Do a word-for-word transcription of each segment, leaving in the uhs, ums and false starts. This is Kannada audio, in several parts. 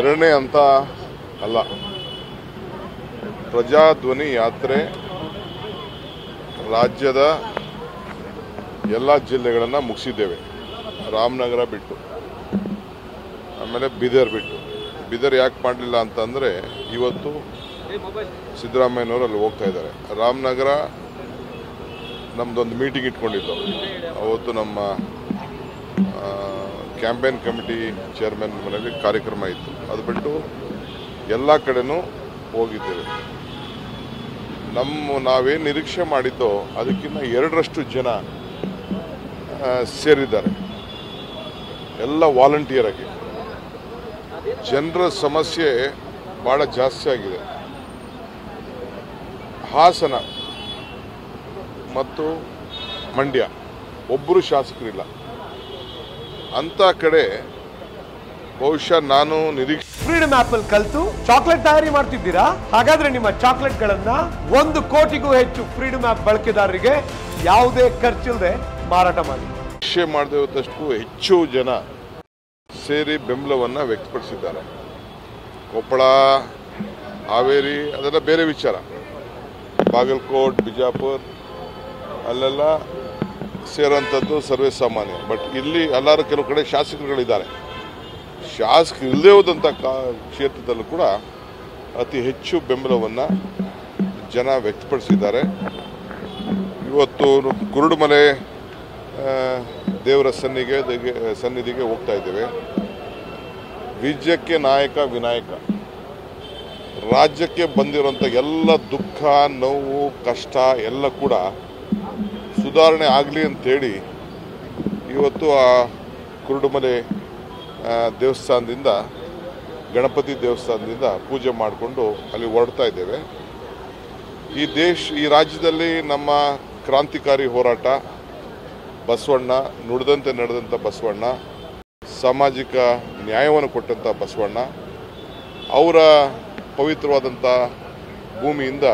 ಎರಡನೇ ಅಂತ ಅಲ್ಲ. ಪ್ರಜಾ ಧ್ವನಿ ಯಾತ್ರೆ ರಾಜ್ಯದ ಎಲ್ಲ ಜಿಲ್ಲೆಗಳನ್ನು ಮುಗಿಸಿದ್ದೇವೆ. ರಾಮನಗರ ಬಿಟ್ಟು ಆಮೇಲೆ ಬಿದರ್ ಬಿಟ್ಟು. ಬಿದರ್ ಯಾಕೆ ಮಾಡಲಿಲ್ಲ ಅಂತಂದರೆ ಇವತ್ತು ಸಿದ್ದರಾಮಯ್ಯನವರು ಅಲ್ಲಿ ಹೋಗ್ತಾ ಇದ್ದಾರೆ. ರಾಮನಗರ ನಮ್ಮದೊಂದು ಮೀಟಿಂಗ್ ಇಟ್ಕೊಂಡಿದ್ದೆವು. ಅವತ್ತು ನಮ್ಮ ಕ್ಯಾಂಪೇನ್ ಕಮಿಟಿ ಚೇರ್ಮನ್ ಮನೆಯಲ್ಲಿ ಕಾರ್ಯಕ್ರಮ ಇತ್ತು. ಅದು ಬಿಟ್ಟು ಎಲ್ಲ ಕಡೆನೂ ಹೋಗಿದ್ದೇವೆ. ನಮ್ಮ ನಾವೇನು ನಿರೀಕ್ಷೆ ಮಾಡಿದ್ದೋ ಅದಕ್ಕಿಂತ ಎರಡರಷ್ಟು ಜನ ಸೇರಿದ್ದಾರೆ. ಎಲ್ಲ ವಾಲಂಟಿಯರ್ ಆಗಿ. ಜನರ ಸಮಸ್ಯೆ ಭಾಳ ಜಾಸ್ತಿ ಆಗಿದೆ. ಹಾಸನ ಮತ್ತು ಮಂಡ್ಯ ಒಬ್ಬರು ಶಾಸಕರಿಲ್ಲ. ಅಂತ ಕಡೆ ಬಹುಶಃ ನಾನು ನಿರೀಕ್ಷೆ. ಫ್ರೀಡಮ್ ಆಪ್ ಅಲ್ಲಿ ಕಲಿತು ಚಾಕ್ಲೇಟ್ ತಯಾರಿ ಮಾಡ್ತಿದ್ದೀರಾ? ಹಾಗಾದ್ರೆ ನಿಮ್ಮ ಚಾಕ್ಲೇಟ್ಗಳನ್ನ ಒಂದು ಕೋಟಿಗೂ ಹೆಚ್ಚು ಫ್ರೀಡಮ್ ಆಪ್ ಬಳಕೆದಾರರಿಗೆ ಯಾವುದೇ ಖರ್ಚಿಲ್ಲದೆ ಮಾರಾಟ ಮಾಡಿ. ನಿರೀಕ್ಷೆ ಮಾಡದೇ ಇದ್ದಷ್ಟು ಹೆಚ್ಚು ಜನ ಸೇರಿ ಬೆಂಬಲವನ್ನು ವ್ಯಕ್ತಪಡಿಸಿದ್ದಾರೆ. ಕೊಪ್ಪಳ, ಹಾವೇರಿ ಅದೆಲ್ಲ ಬೇರೆ ವಿಚಾರ. ಬಾಗಲಕೋಟ್, ಬಿಜಾಪುರ್ ಅಲ್ಲೆಲ್ಲ ಸೇರೋಂಥದ್ದು ಸರ್ವೇ ಸಾಮಾನ್ಯ. ಬಟ್ ಇಲ್ಲಿ ಎಲ್ಲರೂ ಕೆಲವು ಕಡೆ ಶಾಸಕರುಗಳಿದ್ದಾರೆ. ಶಾಸಕರು ಇಲ್ಲದೇ ಹೋದಂಥ ಕಾ ಕ್ಷೇತ್ರದಲ್ಲೂ ಕೂಡ ಅತಿ ಹೆಚ್ಚು ಬೆಂಬಲವನ್ನು ಜನ ವ್ಯಕ್ತಪಡಿಸಿದ್ದಾರೆ. ಇವತ್ತು ಕುರುಡುಮಲೆ ದೇವರ ಸನ್ನಿಗೆ ಸನ್ನಿಧಿಗೆ ಹೋಗ್ತಾ ಇದ್ದೇವೆ. ವಿಜಯಕ್ಕೆ ನಾಯಕ ವಿನಾಯಕ. ರಾಜ್ಯಕ್ಕೆ ಬಂದಿರುವಂಥ ಎಲ್ಲ ದುಃಖ, ನೋವು, ಕಷ್ಟ ಎಲ್ಲ ಕೂಡ ಸುಧಾರಣೆ ಆಗಲಿ ಅಂಥೇಳಿ ಇವತ್ತು ಆ ಕುರುಡುಮಲೆ ದೇವಸ್ಥಾನದಿಂದ, ಗಣಪತಿ ದೇವಸ್ಥಾನದಿಂದ ಪೂಜೆ ಮಾಡಿಕೊಂಡು ಅಲ್ಲಿ ಹೊರಡ್ತಾ ಇದ್ದೇವೆ. ಈ ದೇಶ ಈ ರಾಜ್ಯದಲ್ಲಿ ನಮ್ಮ ಕ್ರಾಂತಿಕಾರಿ ಹೋರಾಟ, ಬಸವಣ್ಣ ನುಡಿದಂತೆ ನಡೆದಂಥ ಬಸವಣ್ಣ, ಸಾಮಾಜಿಕ ನ್ಯಾಯವನ್ನು ಕೊಟ್ಟಂಥ ಬಸವಣ್ಣ, ಅವರ ಪವಿತ್ರವಾದಂಥ ಭೂಮಿಯಿಂದ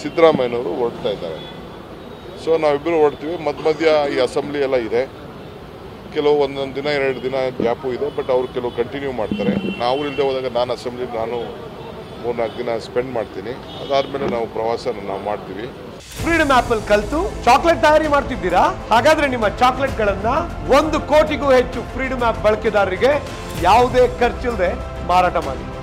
ಸಿದ್ದರಾಮಯ್ಯನವರು ಹೊರಡ್ತಾ ಇದ್ದಾರೆ. ಸೊ ನಾವಿಬ್ಬರು ಹೊರಡ್ತೀವಿ. ಮಧ್ಯ ಮಧ್ಯ ಈ ಅಸೆಂಬ್ಲಿ ಎಲ್ಲ ಇದೆ. ಕೆಲವು ಒಂದೊಂದು ದಿನ ಎರಡು ದಿನ ಗ್ಯಾಪು ಇದೆ. ಬಟ್ ಅವರು ಕೆಲವು ಕಂಟಿನ್ಯೂ ಮಾಡ್ತಾರೆ. ನಾವು ಇಲ್ಲದೆ ಹೋದಾಗ ನಾನು ಅಸೆಂಬ್ಲಿ ನಾನು ಮೂರ್ನಾಲ್ಕು ದಿನ ಸ್ಪೆಂಡ್ ಮಾಡ್ತೀನಿ. ಅದಾದಮೇಲೆ ನಾವು ಪ್ರವಾಸ ನಾವು ಮಾಡ್ತೀವಿ. ಫ್ರೀಡಮ್ ಆಪ್ ಅಲ್ಲಿ ಕಲಿತು ಚಾಕ್ಲೇಟ್ ತಯಾರಿ ಮಾಡ್ತಿದ್ದೀರಾ? ಹಾಗಾದ್ರೆ ನಿಮ್ಮ ಚಾಕ್ಲೇಟ್ಗಳನ್ನ ಒಂದು ಕೋಟಿಗೂ ಹೆಚ್ಚು ಫ್ರೀಡಮ್ ಆಪ್ ಬಳಕೆದಾರರಿಗೆ ಯಾವುದೇ ಖರ್ಚಿಲ್ಲದೆ ಮಾರಾಟ ಮಾಡಿ.